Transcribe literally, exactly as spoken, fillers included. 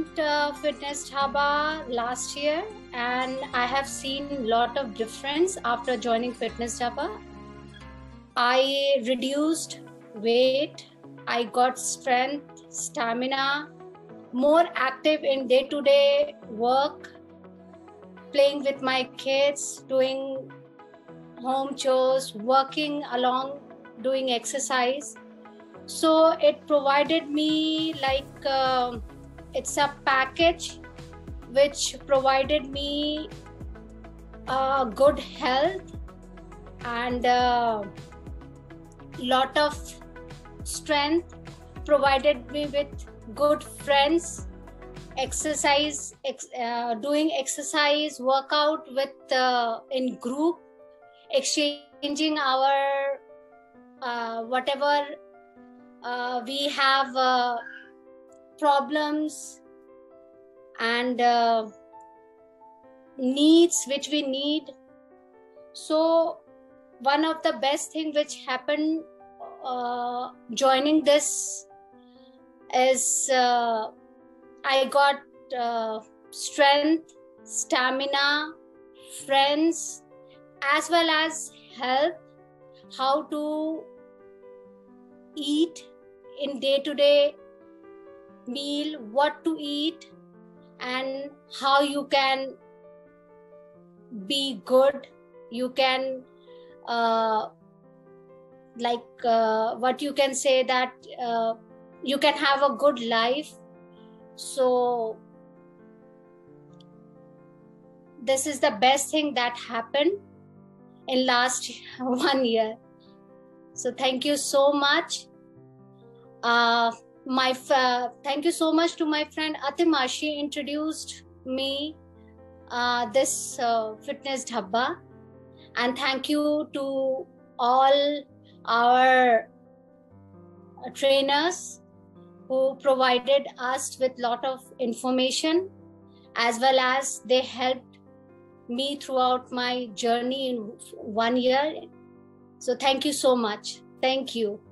joined uh, Fitness Dabba last year, and I have seen a lot of difference after joining Fitness Dabba. I reduced weight, I got strength, stamina, more active in day-to-day work, playing with my kids, doing home chores, working along, doing exercise. So it provided me like uh, it's a package which provided me uh, good health and uh, lot of strength, provided me with good friends, exercise, ex uh, doing exercise, workout with uh, in group, exchanging our uh, whatever Uh, we have uh, problems and uh, needs which we need. So one of the best thing which happened uh, joining this is uh, I got uh, strength, stamina, friends, as well as health, how to eat in day-to-day meal, what to eat and how you can be good, you can uh, like uh, what you can say that uh, you can have a good life. So this is the best thing that happened in last one year. So thank you so much. Uh, my uh, thank you so much to my friend Atimashi introduced me uh, this uh, Fitness Dabba, and thank you to all our trainers who provided us with lot of information, as well as they helped me throughout my journey in one year. So thank you so much. Thank you.